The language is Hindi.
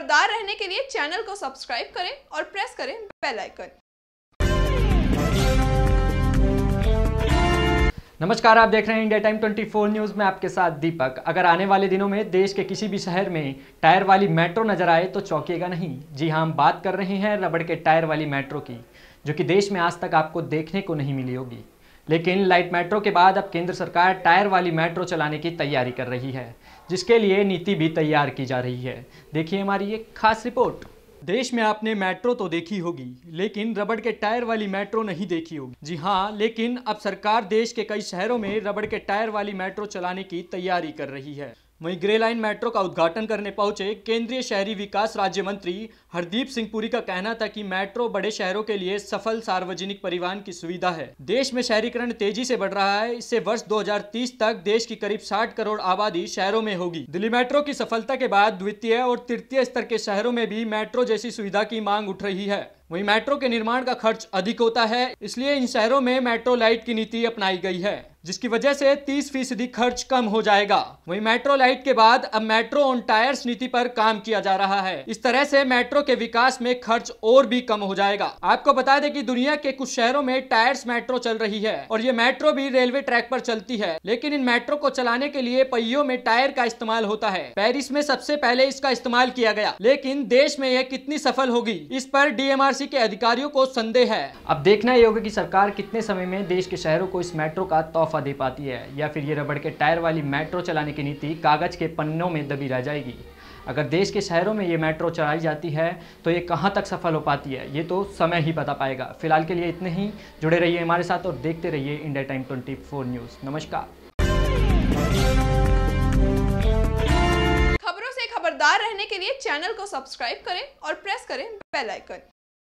खबरदार रहने के लिए चैनल को सब्सक्राइब करें और प्रेस करें बेल आइकन। नमस्कार, आप देख रहे हैं इंडिया टाइम 24 न्यूज़ में आपके साथ दीपक। अगर आने वाले दिनों में देश के किसी भी शहर में टायर वाली मेट्रो नजर आए तो चौंकिएगा नहीं। जी हाँ, हम बात कर रहे हैं रबड़ के टायर वाली मेट्रो की, जो कि देश में आज तक आपको देखने को नहीं मिली होगी। लेकिन लाइट मेट्रो के बाद अब केंद्र सरकार टायर वाली मेट्रो चलाने की तैयारी कर रही है, जिसके लिए नीति भी तैयार की जा रही है। देखिए हमारी एक खास रिपोर्ट। देश में आपने मेट्रो तो देखी होगी, लेकिन रबड़ के टायर वाली मेट्रो नहीं देखी होगी। जी हाँ, लेकिन अब सरकार देश के कई शहरों में रबड़ के टायर वाली मेट्रो चलाने की तैयारी कर रही है। वहीं ग्रे लाइन मेट्रो का उद्घाटन करने पहुंचे केंद्रीय शहरी विकास राज्य मंत्री हरदीप सिंह पुरी का कहना था कि मेट्रो बड़े शहरों के लिए सफल सार्वजनिक परिवहन की सुविधा है। देश में शहरीकरण तेजी से बढ़ रहा है। इससे वर्ष 2030 तक देश की करीब 60 करोड़ आबादी शहरों में होगी। दिल्ली मेट्रो की सफलता के बाद द्वितीय और तृतीय स्तर के शहरों में भी मेट्रो जैसी सुविधा की मांग उठ रही है। वहीं मेट्रो के निर्माण का खर्च अधिक होता है, इसलिए इन शहरों में मेट्रो लाइट की नीति अपनाई गई है, जिसकी वजह से 30% खर्च कम हो जाएगा। वहीं मेट्रो लाइट के बाद अब मेट्रो ऑन टायर्स नीति पर काम किया जा रहा है। इस तरह से मेट्रो के विकास में खर्च और भी कम हो जाएगा। आपको बता दें कि दुनिया के कुछ शहरों में टायर्स मेट्रो चल रही है और ये मेट्रो भी रेलवे ट्रैक पर चलती है, लेकिन इन मेट्रो को चलाने के लिए पहियों में टायर का इस्तेमाल होता है। पेरिस में सबसे पहले इसका इस्तेमाल किया गया, लेकिन देश में यह कितनी सफल होगी, इस पर DMRC के अधिकारियों को संदेह है। अब देखना यह होगा कि सरकार कितने समय में देश के शहरों को इस मेट्रो का तोहफा दे पाती है, या फिर ये रबड़ के टायर वाली मेट्रो चलाने की नीति कागज के पन्नों में दबी रह जाएगी। अगर देश के शहरों में ये मेट्रो चलाई जाती है तो ये कहां तक सफल हो पाती है, ये तो समय ही बता पाएगा। फिलहाल के लिए इतने ही। जुड़े रहिए हमारे साथ और देखते रहिए इंडिया टाइम 24 न्यूज़। नमस्कार। खबरों से खबरदार रहने के लिए चैनल को सब्सक्राइब करें और प्रेस करें बेल आइकन।